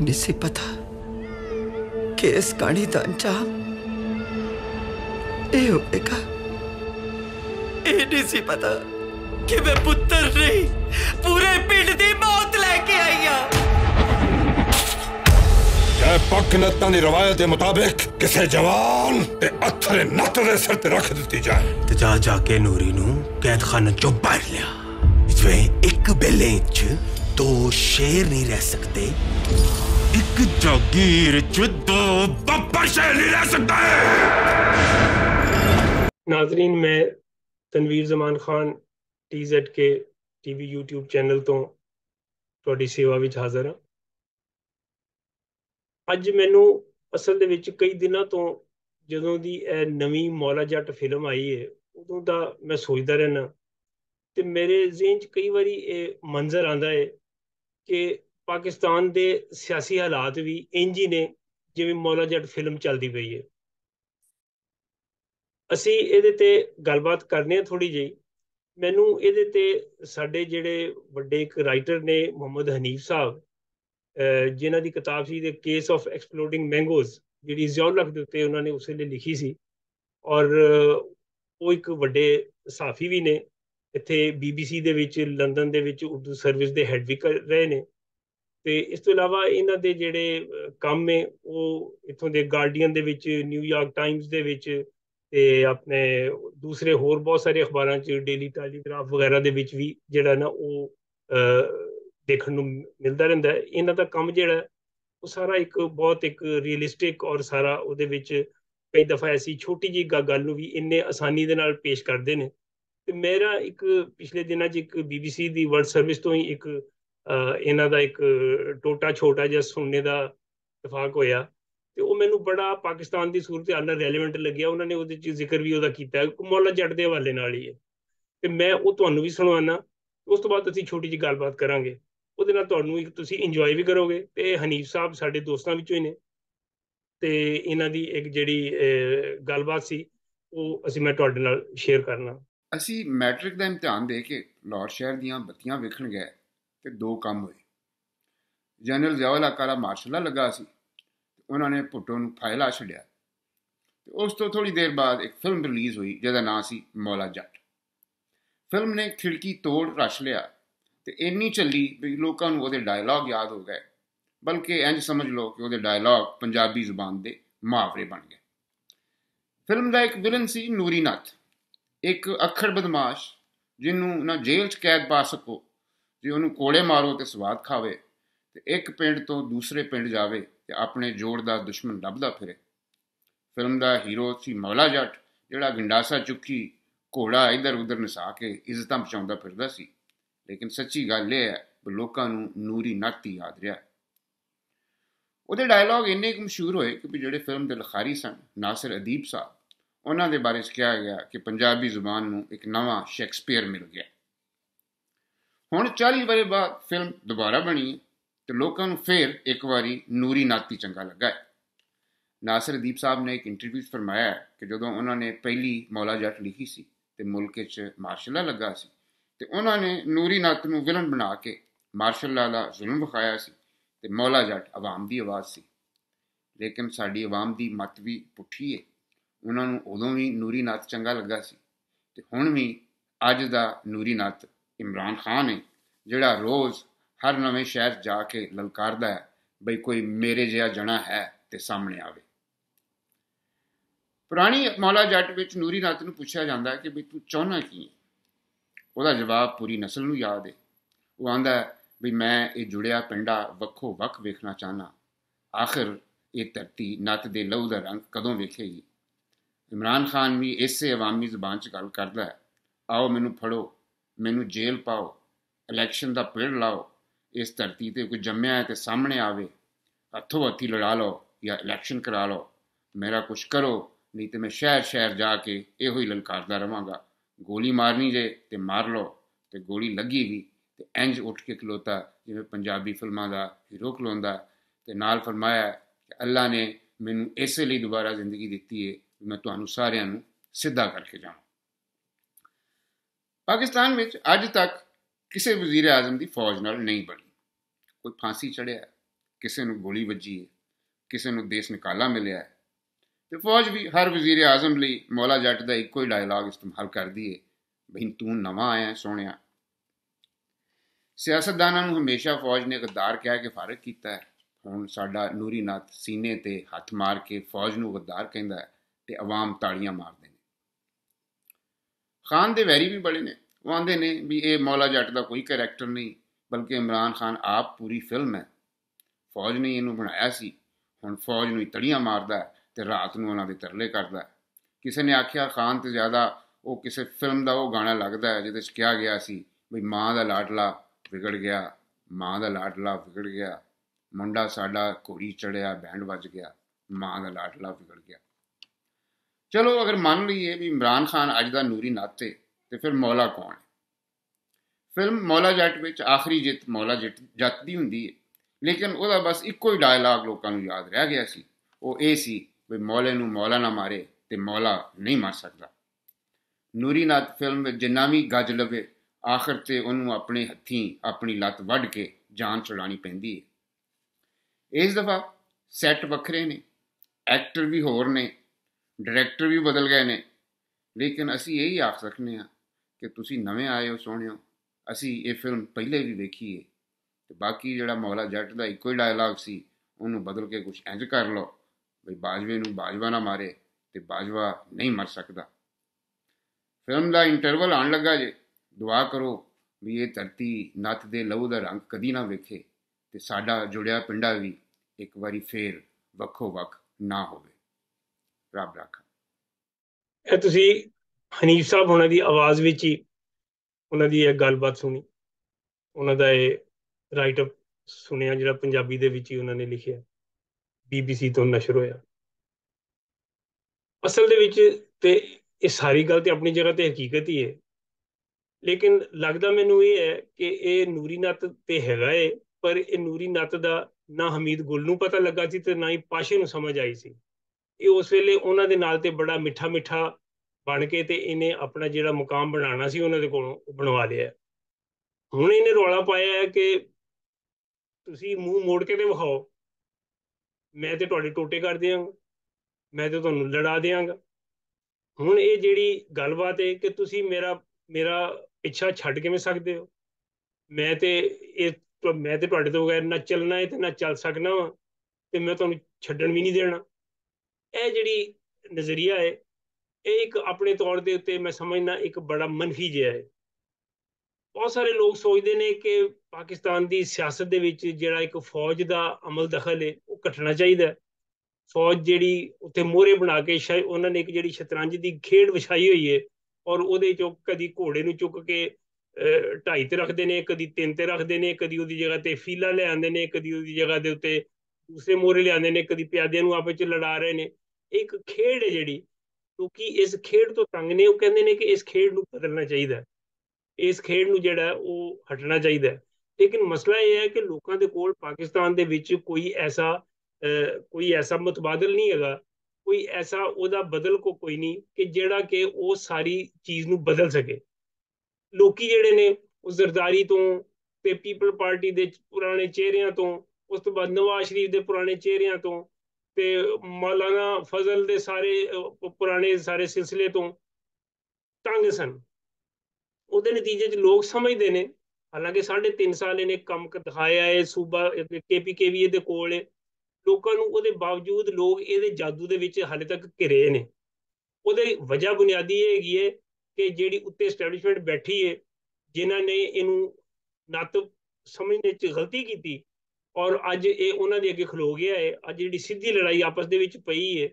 निसी पता केस काणी तांचा ए होएगा ए निसी पता कि मैं पुत्र नहीं पूरे पिंड दी मौत लेके आईया। जय पक नत्ता दी रवायत के मुताबिक किसी जवान ते अथरे नत्त दे सिर ते रख दी जाए ते जा जाके नूरी नू कैद खाने चो बाहर लिया। इसमें एक बेले च दो शेर नहीं रह सकते, एक जागीर च दो बब्बर शेर नहीं रह सकता है। नाजरीन, मैं तनवीर जमान खान TZ के टीवी यूट्यूब चैनल तो थोड़ी सेवा में हाजिर हाँ। अज मैनू असल दे विच कई दिनों तो जदों दी नवी मौला जट फिल्म आई है उदों दा मैं सोचता रहना तो मेरे जहन च कई बारी मंजर आंदा है कि पाकिस्तान दे सियासी हालात भी इंज ही ने जिवें मौला जट फिल्म चलती पई है। असी इहदे ते गलबात करने थोड़ी जी। मैनू इहदे ते साडे जिहड़े वड्डे एक राइटर ने मुहम्मद हनीफ साहब जिन्हां दी किताब सी the case of exploding mangoes जिहड़ी ज़िया-उल-हक़ दे उत्ते उन्होंने उस वेले लिखी सी और वो एक वड्डे साफी भी ने इत्थे BBC दे विच लंदन दे विच उर्दू सर्विस दे हैड भी कर रहे ने ते इस तों इलावा इन्हां दे जिहड़े काम है वो इत्थों दे गार्डियन दे विच न्यूयॉर्क टाइम्स दे विच ते अपने दूसरे होर बहुत सारे अखबारां च डेली टेलीग्राफ वगैरह दे विच भी जिहड़ा ना वो देखण नूं मिलदा रहिंदा है। इन्हां दा काम जिहड़ा वो सारा एक बहुत एक रियलिस्टिक और सारा उहदे विच कई दफ़ा ऐसी छोटी जी गल नूं भी इन्ने आसानी दे नाल पेश करदे ने। ते मेरा एक पिछले दिनों एक BBC दी वर्ल्ड सर्विस तो ही एक इन्हां दा एक टोटा छोटा जिहा सुनने का इतफाक होया तो वह मैनू बड़ा पाकिस्तान की सूरत हाल रैलीवेंट लगे। उन्होंने वो जिक्र भी वह किया मौला जट के हवाले नाल ही है तो मैं वो भी सुनवाना। उस तो बाद असीं छोटी जी गलबात करांगे उहदे नाल तुहानूं एक तुसीं इंजॉय भी करोगे। तो हनीफ साहब साडे दोस्तां विचों ही ने ते इन्हां दी एक जिहड़ी गलबात सी ओह असीं मैं तुहाडे नाल शेयर करना। असीं मैट्रिक दा इम्तिहान दे के लाहौर शहर दीयां बत्तियां वेखण गए ते दो काम होए। जनरल ज़िया-उल-हक़ आला मार्शल लगा सी, उन्होंने भुट्टो नूं फायला छड्या। उस तो थोड़ी देर बाद एक फिल्म रिलीज़ हुई जिहदा नाम सी मौला जट। फिल्म ने खिड़की तोड़ रश लिया तो इन्नी चली भी लोगों को वो डायलॉग याद हो गए, बल्कि इंज समझ लो कि वो डायलॉग पंजाबी जुबान के मुहावरे बन गए। फिल्म का एक विलन सी नूरी नत्थ, एक अखड़ बदमाश जिन्हों ना जेल च कैद पा सको जो उन्होंने कोड़े मारो तो स्वाद खावे, एक पिंड तो दूसरे पिंड जावे ते अपने जोड़ दा दुश्मन लभदा फिरे। फिल्म दा हीरो सी मौला जट जिहड़ा गंडासा चुक्की घोड़ा इधर उधर नसा के इज्जतां बचाउंदा फिरदा सी। लेकिन सच्ची गल इह है लोकां नूं नूरी नत्त ही याद रहा। उहदे डायलॉग इन्ने क मशहूर होए कि जिहड़े फिल्म दे लिखारी सन नासिर अदीब साहब उन्हां दे बारे च कहा गया कि पंजाबी जुबान नूं एक नवां शेक्सपीयर मिल गया। हुण 40 वरे बाद फिल्म दुबारा बनी तो लोगों को फिर एक बारी नूरी नाती चंगा लगा है। नासिर अदीब साहब ने एक इंटरव्यू फरमाया है कि जो उन्होंने पहली मौला जट लिखी सी तो मुल्क मार्शल लगा सी तो उन्होंने नूरी नात को विलन बना के मार्शल का जुल्म विखाया सी ते मौला जट आवाम की आवाज़ सी। लेकिन साड़ी आवाम की मत भी पुठी है, उन्होंने उदों भी नूरी नात चंगा लगा सी ते हुण भी अज दा नूरी नात इमरान खान है जिहड़ा रोज़ हर नवें शहर जाके ललकारदा है बई कोई मेरे जिहा जना है ते सामने आवे। पुरानी मौला जट विच नूरी नात नूं पुछया जांदा है कि बई तू चाहना की है। उहदा जवाब पूरी नस्ल नूं याद है। वो आंदा है बई मैं ये जुड़िया पिंडा वक्खो वक्ख वेखना चाहना, आखिर ये धरती नत्त दे लहू दा रंग कदों वेखेगी। इमरान खान भी इसे अवामी जुबान च गल करदा है, आओ मैनू फड़ो, मैनू जेल पाओ, इलैक्शन का पेड़ लाओ, इस धरती पर कोई जमया है तो सामने आवे, हथों हथी लड़ा लो या इलैक्शन करा लो, मेरा कुछ करो नहीं तो मैं शहर शहर जाके यो ही ललकारदा रहांगा, गोली मारनी जे तो मार लो, तो गोली लगी भी तो इंज उठ के खलोता जिवें पंजाबी फिल्मां दा हीरो खलोंदा। ते नाल फरमाया कि अल्लाह ने मैनू इस लई दोबारा जिंदगी दित्ती है मैं तुहानूं सारिआं नूं सिद्धा करके जावां। पाकिस्तान विच अज तक किसी वजीर आजम की फौज नाल नहीं बनी, कोई फांसी चढ़िया, किसी ने गोली वजी है, किसी ने देश निकाला मिले है। तो फौज भी हर वजीर आजम लिए मौला जट का एको ही डायलॉग इस्तेमाल कर दी है, बहन तू नवा आया सोहणिया। सियासतदानों हमेशा फौज ने गद्दार कह के फारग किया है। हुण साडा नूरी नाथ सीने ते हथ मार के फौज नूं गद्दार कहंदा है ते अवाम ताड़ियां मारदे ने। खान दे वैरी भी बड़े ने, वो आंदे ने भी ये मौला जट का कोई करैक्टर नहीं बल्कि इमरान खान आप पूरी फिल्म है, फौज ने इनू बनाया सी। हुण फौज नूं तड़ियां मारदा है ते रात नूं उन्हां दे तरले करदा है। किसी ने आख्या खान तो ज़्यादा वो किसी फिल्म का वो गाना लगता है जिहदे च कहा गया सी भी माँ का लाडला बिगड़ गया, माँ का लाडला बिगड़ गया, मुंडा साडा घोड़ी चढ़िया बैंड बज गया, माँ का लाडला बिगड़ गया। चलो अगर मान लीए भी इमरान खान अज का नूरी नाते तो फिर मौला कौन है? फिल्म मौला जट में आखिरी जित मौला जट दी हुंदी है, लेकिन वह बस एको ही डायलॉग लोगों को याद रह गया सी। वो ये सी भी मौले नूं मौला ना मारे तो मौला नहीं मार सकता। नूरी नाथ फिल्म में जिन्ना भी गज लवे आखिर ते उन्होंने अपने हथीं अपनी लत्त वढ़ के जान छुड़ानी पैंदी है। इस दफ़ा सैट वक्रे ने, एक्टर भी होर ने, डायरैक्टर भी बदल गए ने, लेकिन असी यही आख सकने हाँ कि तुसी नवें आए हो सोहणिओ, असी ये फिल्म पहले भी देखी है। तो बाकी जिहड़ा मौला जट का एको ही डायलॉग सी उन्होंने बदल के कुछ इंज कर लो भी बाजवे नूं बाजवा ना मारे तो बाजवा नहीं मर सकता। फिल्म का इंटरवल आन लगा जे, दुआ करो भी ये धरती नत्त दे लहू का रंग कदी ना वेखे ते साडा जुड़िया पिंडा भी एक बारी फेर वक्खो वक्ख ना होवे। रब राखा। ये तुसी हनीफ साहब होना दी आवाज़ विच ही उन्हां दी एक गलबात सुनी, उन्हां दा ये राइट अप सुनिया जिहड़ा पंजाबी दे विच ही उन्हां ने लिखिया, बीबीसी तो नशर होया। असल दे विच ते ये सारी गल ते अपनी जगह ते हकीकत ही है, लेकिन लगता मैनू ये है कि ये नूरी नत्त तो हैगा है, पर ये नूरी नत्त का ना हमीद गुल नूं पता लगा सी ते ना ही पाशे नूं समझ आई सी। ये उस वेले उन्हां दे नाल ते बड़ा मिठा मिठा बन के ते इन्हें अपना जिहड़ा मुकाम बनाना सी उन्हां दे कोलों बनवा लिया। हुण इन्हें रौला पाया है कि तुसीं मूँह मोड़ के ते विखाओ, मैं ते तुहाडे टोटे कर देवांगा, मैं ते तुहानूं लड़ा देवांगा। हुण ये जिहड़ी गलबात है कि तुसीं मेरा इच्छा छड़ किवें सकदे हो, मैं तो तुहाडे तो बगैर ना चलना है तो ना चल सकना वा, तो मैं तुहानूं छड्डण भी नहीं देना। यह जिहड़ी नज़रिया है ये एक अपने तौर के उत्ते मैं समझना एक बड़ा मनफी जिहा है। बहुत सारे लोग सोचते हैं कि पाकिस्तान की सियासत दे विच जिहड़ा एक फौज का अमल दखल है वह घटना चाहिए। फौज जिहड़ी उत्ते मोहरे बना के शायद उन्होंने एक जिहड़ी शतरंज की खेड विछाई हुई है और उहदे चो कदी घोड़े नूं चुक के ढाई ते रखते हैं, कभी तीन ते रखते हैं, कभी उसकी जगह पर फीला लिआंदे ने, कभी उसकी जगह के उत्ते दूसरे मोहरे लिआंदे ने, कभी प्यादियां नूं आपस लड़ा रहे हैं। एक खेड है जिहड़ी, क्योंकि इस खेड तो तंग ने, वो कहते हैं कि इस खेड नूं बदलना चाहिए, इस खेड नूं जिहड़ा वह हटना चाहिए। लेकिन मसला यह है कि लोगों के कोल पाकिस्तान के विच कोई ऐसा मुतबादल नहीं है, कोई ऐसा उहदा बदल को कोई नहीं कि जिहड़ा कि वह सारी चीज़ नूं बदल सके। लोकी जिहड़े ने उस जरदारी तो ते पीपल पार्टी दे पुराने चेहरियां तो उस तो बाद नवाज शरीफ दे पुराने चेहरियां तो ते मौलाना फजल दे सारे पुराने सारे सिलसिले तो तंग सन। उहदे नतीजे च लोग समझते हैं, हालांकि 3.5 साल इन्हें कम दिखाया है, सूबा KPKV दे कोल है, लोगों को उहदे बावजूद लोग ये जादू दे विच हाले तक घिरे ने। उहदे वजह बुनियादी हैगी है कि जिहड़ी उत्ते एस्टैब्लिशमेंट बैठी है जिन्हों ने इनू नत्त समझने च गलती की और अज ये उन्होंने दे अगे खलो गया है। अज जिहड़ी सीधी लड़ाई आपस दे विच पई है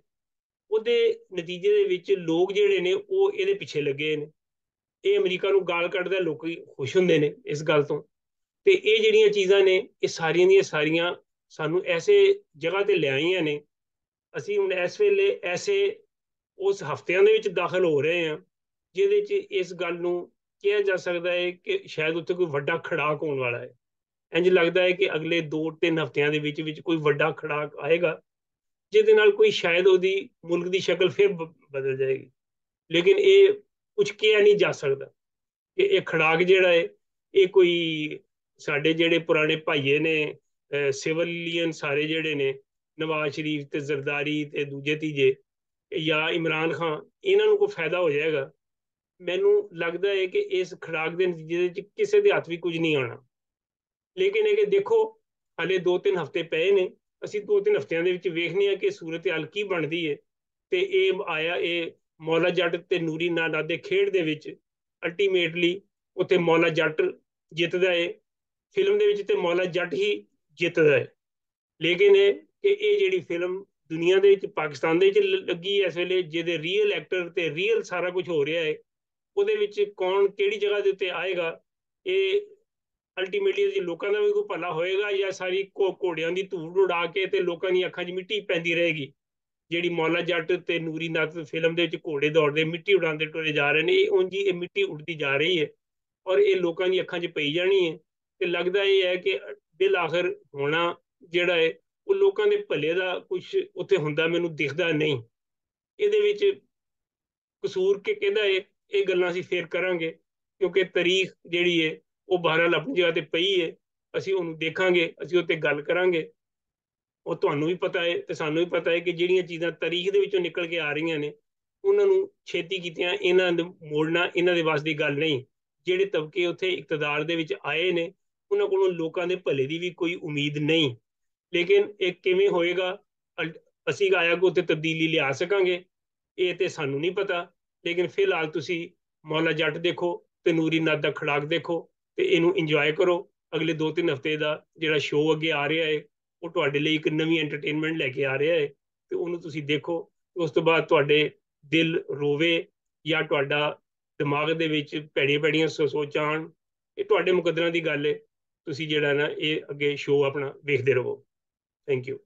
उहदे नतीजे दे विच लोग जिहड़े ने वो इहदे पिछे लगे ने। ये अमरीका नूं गाल कड्ढदा लोग खुश हुंदे ने इस गल तों, ते इह जिहड़ियां चीज़ां ने इह सारियां दियां सारियां सानू ऐसे जगह ते ले आईयां ने। असीं हुण इस वेले ऐसे उस हफ्तियां दे विच दाखल हो रहे हैं जिहदे च इस गल नूं कहा जा सकता है कि शायद उत्थे कोई वड्डा खड़ाक होने वाला है। इंज लगता है कि अगले 2-3 हफ्तियां दे विच कोई वड्डा खड़ाक आएगा जिहदे नाल कोई शायद उहदी मुल्क की शक्ल फिर बदल जाएगी। लेकिन ये कुछ कहा नहीं जा सकता कि यह खड़ाक जिहड़ा है ये कोई साडे जिहड़े पुराने भाईए ने सिविलियन सारे जिहड़े ने नवाज शरीफ ते जरदारी ते दूजे तीजे या इमरान खान इन्हां को फायदा हो जाएगा। मैनू लगता है कि इस खुराक के नतीजे किसी के हाथ भी कुछ नहीं आना, लेकिन है कि देखो हाले 2-3 हफ्ते पे ने, असी 2-3 हफ्तियां दे विच वेखने आ कि सूरत हाल की बनती है। तो यह आया मौला जट ते नूरी नाट दे खेड दे विच अल्टीमेटली उत्थे मौला जट जितदा है, फिल्म दे विच ते मौला जट ही जितदा है। लेकिन है कि ये जिहड़ी फिल्म दुनिया दे विच पाकिस्तान दे विच लगी इस वेले जिहदे रियल एक्टर ते रियल सारा कुछ हो रहा है, उहदे विच कौन किहड़ी जगह दे उत्ते आएगा, ये अल्टीमेटली लोगों का भी कोई भला होएगा या सारी घोड़ियां की धूड़ उड़ा के ते लोगों दी अखां 'च मिट्टी पैंदी रहेगी। जिहड़ी मौला जट ते नूरी नाथ फिल्म दे विच घोड़े दौड़दे मिट्टी उड़ाते टुरे जा रहे हैं, ये उंज ही मिट्टी उड़ती जा रही है और ये लोगों की अखां 'च पई जानी है। तो लगता यह है कि बिल आखिर होना जिहड़ा है वो लोगों के भले का कुछ उत्थे हुंदा मैनूं दिखदा नहीं। इहदे विच कसूर के कहदा है ये गल्लां असीं फेर करांगे, क्योंकि तारीख जिहड़ी है वह बहरहाल अपनी जगह पर पई है, असी उन्होंने देखांगे, असी उत्ते गल करांगे। और तुहानूं भी पता है तो सानूं भी पता है कि जिहड़ियां चीज़ां तारीख दे विचों निकल के आ रही ने उन्होंने छेती कीतियां इन्हां नूं मोड़ना इन्हां दे वास दी गल नहीं। जिहड़े तबके उत्थे इकतदार दे विच आए ने उन्हां कोलों लोकां दे भले दी भी कोई उम्मीद नहीं। लेकिन इह किवें होएगा, असी आया को उत्थे तब्दीली लिया सकांगे इह ते सानूं नहीं पता। लेकिन फिलहाल तुसीं मौला जट देखो ते नूरी नाथ दा खड़ाक देखो ते इनू इंजॉय करो। अगले 2-3 हफ्ते का जिहड़ा शो अगे आ रहा है वो तुहाडे लई एक नवी एंटरटेनमेंट लैके आ रहा है, तो उन्होंने तुसीं देखो। उस तो बाद तुहाडे दिल रोवे या तुहाडा दिमाग दे विच भैड़ियां भैड़ियां सोचां आउण, ये तुहाडे मुकद्दरां दी गल है। तुसीं जिहड़ा ना ये अगे शो अपना वेखदे रहो। Thank you.